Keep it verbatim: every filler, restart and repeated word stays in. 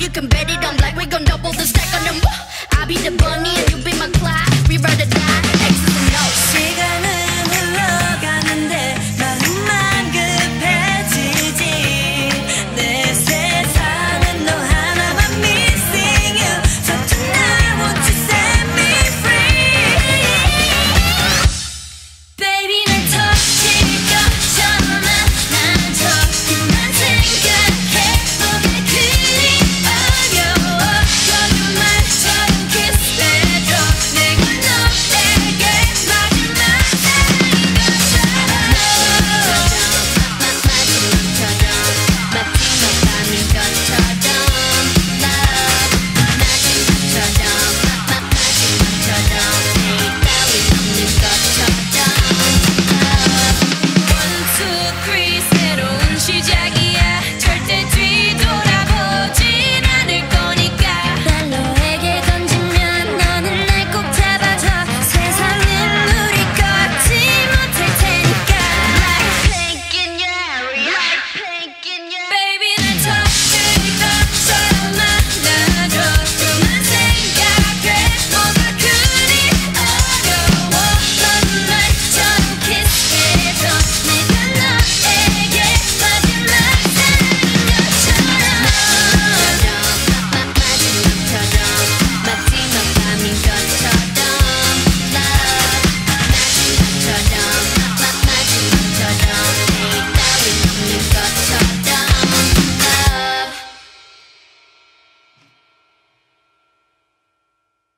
you can bet it on